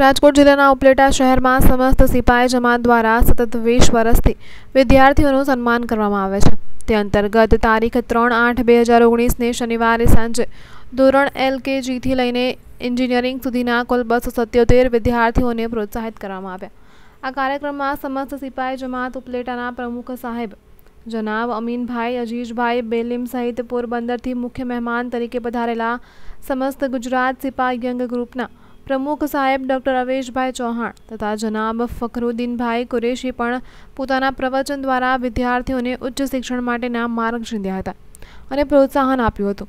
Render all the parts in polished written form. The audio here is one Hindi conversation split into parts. રાજકોટ જિલ્લાના ઉપલેટા શહેરમાં સમસ્ત સિપાઈ જમાત દ્વારા સતત 20 વર્ષથી વિદ્યાર્થીઓનું સન્માન કરવામાં આવે છે। તે અંતર્ગત તારીખ 3/8/2019ને શનિવારે સાંજે ધોરણ LKGથી લઈને એન્જિનિયરિંગ સુધીના કુલ 277 વિદ્યાર્થીઓને પ્રોત્સાહિત કરવામાં આવ્યા। આ કાર્યક્રમમાં સમસ્ત સિપાઈ જમાત ઉપલેટાના પ્રમુખ સાહેબ जनाब अमीन भाई अजीज भाई बेलिम सहित पोरबंदर थी मुख्य मेहमान तरीके पधारेला समस्त गुजरात सिपाही यंग ग्रुपना प्रमुख साहेब डक्टर अवेश भाई चोहान तथा जनाब फकरोदिन भाई कुरेशी पण पोताना प्रवचन द्वारा विद्यार्थीओने उच्च शिक्षण माटेना मार्ग शींध्या हता अने प्रोत्साहन आप्युं हतुं।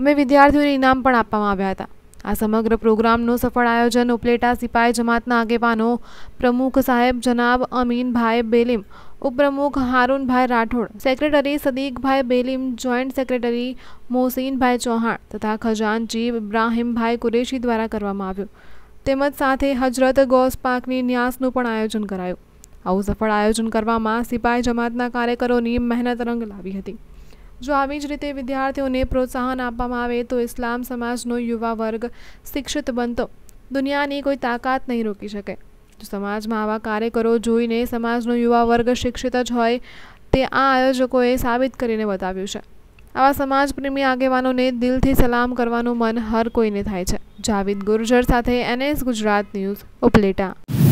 अमे विद्यार्थीओने इनाम पण आपवामां आव्या हता। आ समग्र प्रोग्रामनुं सफल आयोजन उपलेटा सिपाही जमातना आगेवानो प्रमुख साहेब जनाब अमीन भाई बेलिम, उपप्रमुख हारून भाई राठौड़, सेक्रेटरी सदीक भाई बेलिम, जॉइंट सेक्रेटरी मोहसीन भाई चौहान तथा खजान जीव इब्राहीम भाई कुरेशी द्वारा करवामां आव्युं। तेमज साथे हजरत गौस पाकनी न्यासनुं पण आयोजन करायुं। आवुं सफल आयोजन करवामां सिपाही जमातना कार्यकरोनी मेहनत रंग लावी हती। जो आवी ज रीते विद्यार्थीओने प्रोत्साहन आपवामां आवे तो इस्लाम समाजनो युवा वर्ग शिक्षित बनतो दुनियानी कोई ताकत नहीं रोकी शके। जो समाज में आवा कार्यकरो जोईने समाजनो युवा वर्ग शिक्षित ज होय ते आ आयोजकोए साबित करीने बताव्युं छे। आवा समाज प्रेमी आगेवानोने दिलथी सलाम करवानुं मन हर कोईने थाय छे। जाविद गुर्जर साथे NS गुजरात न्यूज़ उपलेटा।